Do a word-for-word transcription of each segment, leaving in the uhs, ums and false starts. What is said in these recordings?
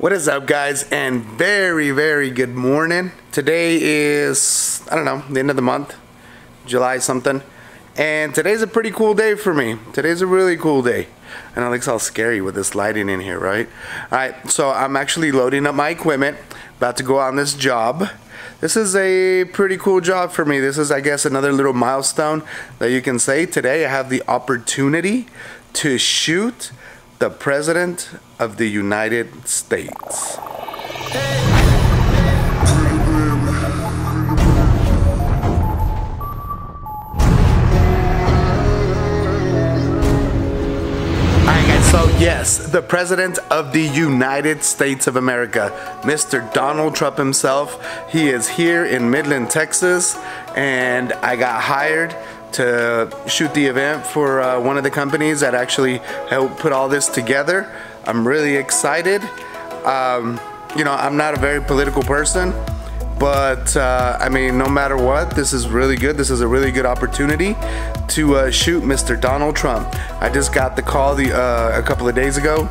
What is up, guys, and very very good morning. Today is, I don't know, the end of the month, July something, and today's a pretty cool day for me. Today's a really cool day. And it looks all scary with this lighting in here, right? Alright, so I'm actually loading up my equipment, about to go on this job. This is a pretty cool job for me. This is, I guess, another little milestone that you can say. Today I have the opportunity to shoot the President of the United States. So yes, the President of the United States of America, Mister Donald Trump himself. He is here in Midland, Texas, and I got hired to shoot the event for uh, one of the companies that actually helped put all this together. I'm really excited. Um, you know, I'm not a very political person, but uh, I mean, no matter what, this is really good. This is a really good opportunity to uh, shoot Mister Donald Trump. I just got the call the, uh, a couple of days ago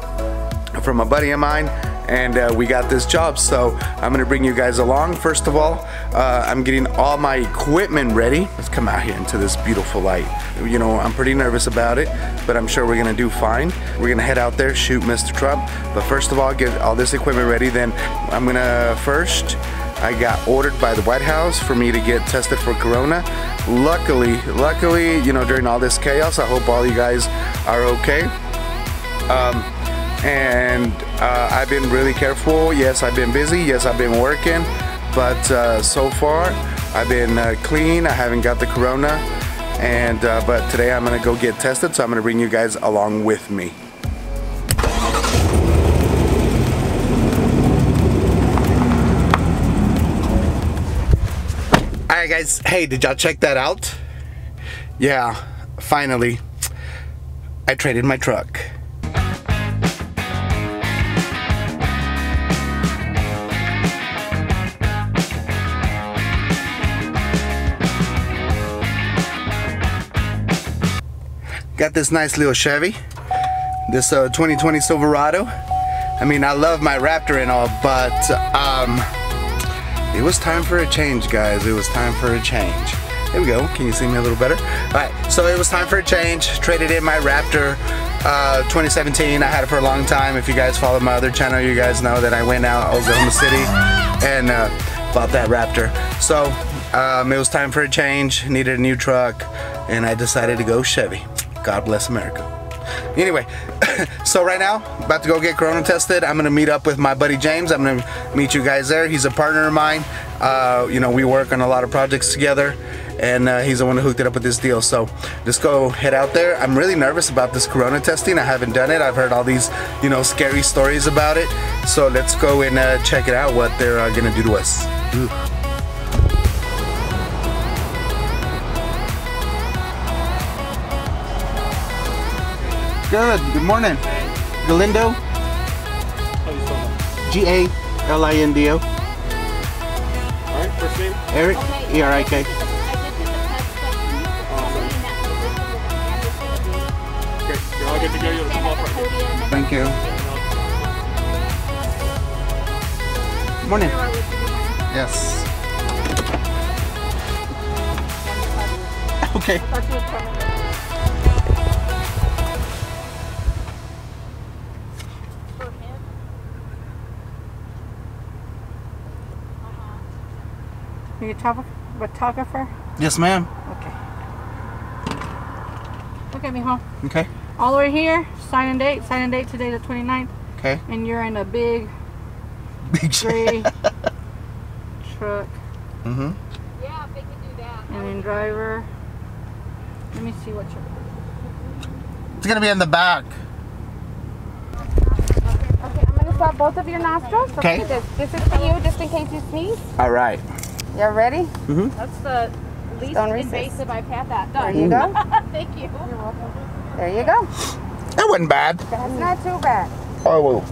from a buddy of mine, and uh, we got this job, so I'm gonna bring you guys along. First of all, uh, I'm getting all my equipment ready. Let's come out here into this beautiful light. You know, I'm pretty nervous about it, but I'm sure we're gonna do fine. We're gonna head out there, shoot Mister Trump, but first of all, get all this equipment ready. Then I'm gonna first, I got ordered by the White House for me to get tested for Corona. Luckily, luckily, you know, during all this chaos, I hope all you guys are okay. Um, and uh, I've been really careful. Yes, I've been busy. Yes, I've been working. But uh, so far, I've been uh, clean. I haven't got the Corona. And uh, but today I'm gonna go get tested, so I'm gonna bring you guys along with me. Alright guys, hey, did y'all check that out? Yeah, finally, I traded my truck. Got this nice little Chevy, this uh, twenty twenty Silverado. I mean, I love my Raptor and all, but um, it was time for a change, guys. It was time for a change. There we go. Can you see me a little better? All right, so it was time for a change. Traded in my Raptor uh, twenty seventeen. I had it for a long time. If you guys follow my other channel, you guys know that I went out to Oklahoma City and uh, bought that Raptor. So um, it was time for a change. Needed a new truck, and I decided to go Chevy. God bless America. Anyway, so right now, about to go get Corona tested. I'm gonna meet up with my buddy James. I'm gonna meet you guys there. He's a partner of mine. Uh, you know, we work on a lot of projects together, and uh, he's the one who hooked it up with this deal. So just go head out there. I'm really nervous about this Corona testing. I haven't done it. I've heard all these, you know, scary stories about it. So let's go and uh, check it out, what they're uh, gonna do to us. Ooh. Good. Good morning. Galindo. G A L I N D O. All right, first name? Eric. Okay. E R I K. Okay, y'all get to go. You'll just pop right here. Thank you. Good morning. Yes. Okay. Are you a photographer? Yes, ma'am. Okay. Look at me, huh? Okay. All the way here, sign and date. Sign and date today, the twenty-ninth. Okay. And you're in a big, big gray truck. Mm-hmm. Yeah, if they can do that. And then driver. Let me see what your... It's going to be in the back. Okay, okay. I'm going to swab both of your nostrils. Okay. Look at this. This is for you, just in case you sneeze. All right. You're ready? Mm-hmm. That's the least invasive I've had that done. There you go. Thank you. You're welcome. There you go. That wasn't bad. That's not too bad. Oh, well.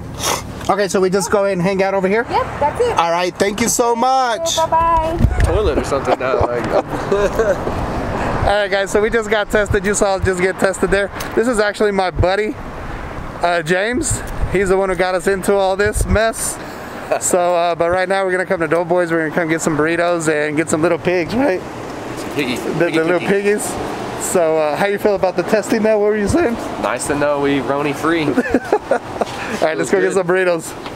Okay, so we just go and hang out over here? Yep, that's it. All right, thank you so much. Bye-bye. Toilet or something now. All right, guys, so we just got tested. You saw us just get tested there. This is actually my buddy, uh, James. He's the one who got us into all this mess. So, uh, but right now we're gonna come to Dope Boys. We're gonna come get some burritos and get some little pigs, right? Piggy. The, piggy, the little piggy. piggies. So, uh, how you feel about the testing now? What were you saying? Nice to know we Roni free. All right, let's go good. get some burritos.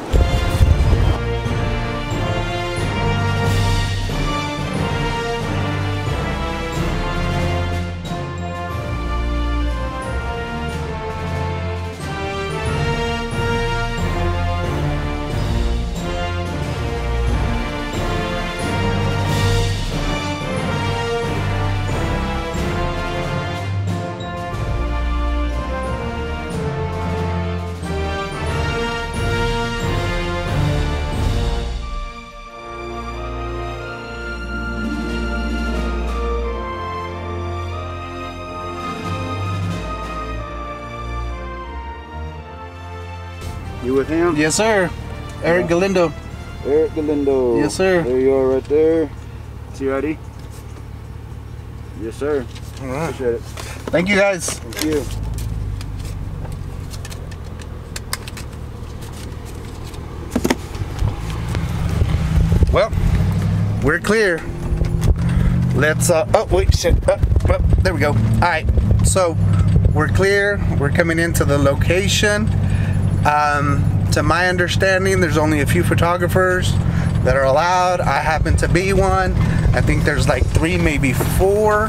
You with him? Yes, sir. Eric yeah. Galindo. Eric Galindo. Yes, sir. There you are right there. C I D. Yes, sir. All right. Appreciate it. Thank you, guys. Thank you. Well, we're clear. Let's, uh, oh, wait, shit. Oh, oh, there we go. All right. So, we're clear. We're coming into the location. Um, to my understanding, there's only a few photographers that are allowed. I happen to be one. I think there's like three, maybe four.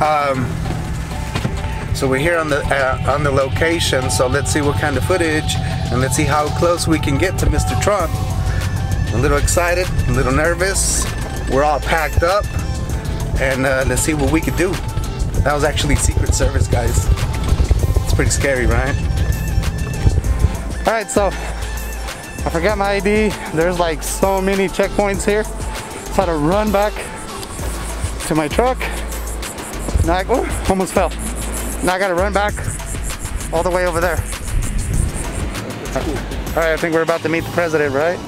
Um, so we're here on the uh, on the location. So let's see what kind of footage, and let's see how close we can get to Mister Trump. A little excited, a little nervous. We're all packed up, and uh, let's see what we could do. That was actually Secret Service, guys. It's pretty scary, right? Alright, so I forgot my I D. There's like so many checkpoints here. So I had to run back to my truck. Now I oh, almost fell. Now I gotta run back all the way over there. Alright, I think we're about to meet the president, right?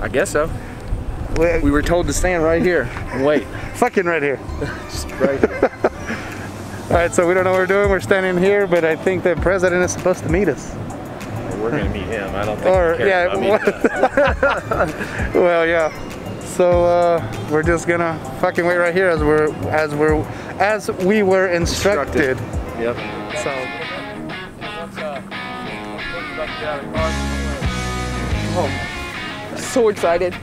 I guess so. We, we were told to stand right here and wait. Fucking right here. Just right here. Alright, so we don't know what we're doing, we're standing here, but I think the president is supposed to meet us. We're going to meet him, I don't think or, he cares about meeting us. Well, yeah. So, uh, we're just going to fucking wait right here as, we're, as, we're, as we were instructed. instructed. Yep. So. Oh, I'm so excited.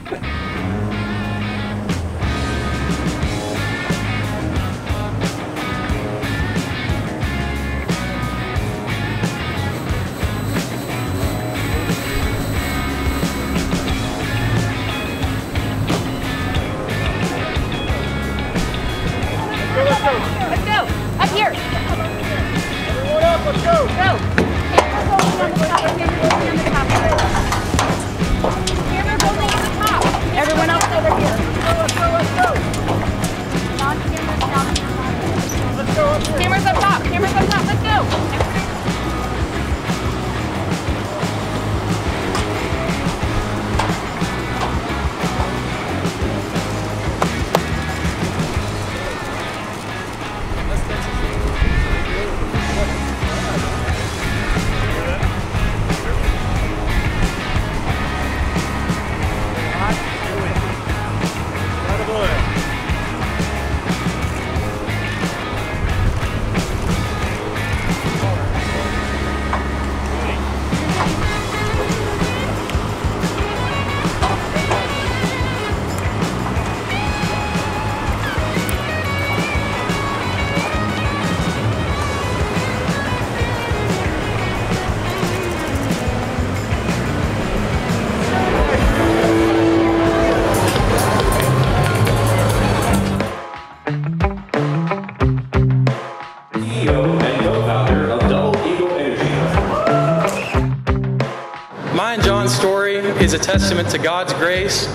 A testament to God's grace,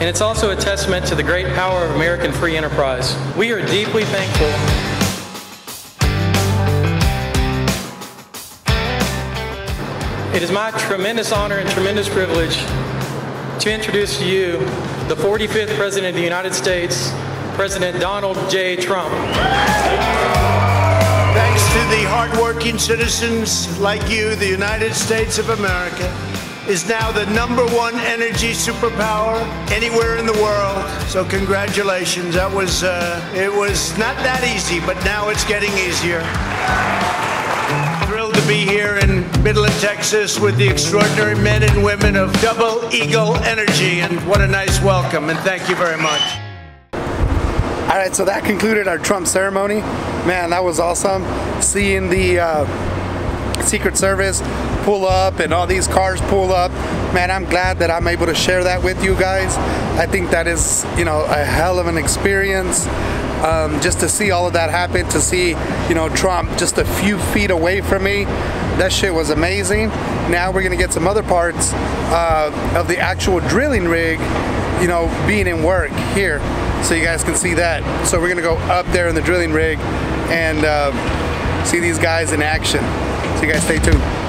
and it's also a testament to the great power of American free enterprise. We are deeply thankful. It is my tremendous honor and tremendous privilege to introduce to you the forty-fifth President of the United States, President Donald J. Trump. Thanks. to the hardworking citizens like you, the United States of America is now the number one energy superpower anywhere in the world. So congratulations. That was, uh, it was not that easy, but now it's getting easier. Thrilled to be here in Midland, Texas with the extraordinary men and women of Double Eagle Energy. And what a nice welcome, and thank you very much. All right, so that concluded our Trump ceremony. Man, that was awesome. Seeing the uh, Secret Service pull up and all these cars pull up. Man, I'm glad that I'm able to share that with you guys. I think that is, you know, a hell of an experience. Um, just to see all of that happen, to see, you know, Trump just a few feet away from me. That shit was amazing. Now we're gonna get some other parts uh, of the actual drilling rig, you know, being in work here. So you guys can see that. So we're gonna go up there in the drilling rig and uh, see these guys in action. So you guys stay tuned.